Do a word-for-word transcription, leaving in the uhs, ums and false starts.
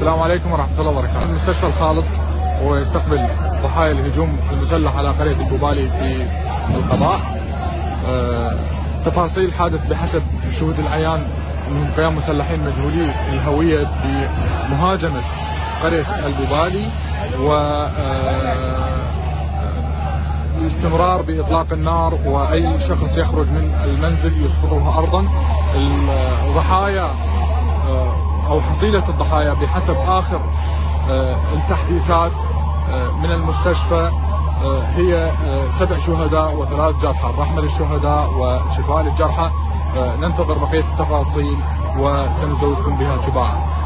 السلام عليكم ورحمة الله وبركاته. مستشفى الخالص ويستقبل ضحايا الهجوم المسلح على قرية البو بالي في القضاء. أه تفاصيل حادث بحسب شهود العيان انهم قيام مسلحين مجهولي الهوية بمهاجمة قرية البو بالي و الاستمرار باطلاق النار، واي شخص يخرج من المنزل يسقطه ارضا. الضحايا او حصيله الضحايا بحسب اخر التحديثات من المستشفى هي سبع شهداء وثلاث جرحى. الرحمه للشهداء وشفاء للجرحى. ننتظر بقيه التفاصيل وسنزودكم بها تباعا.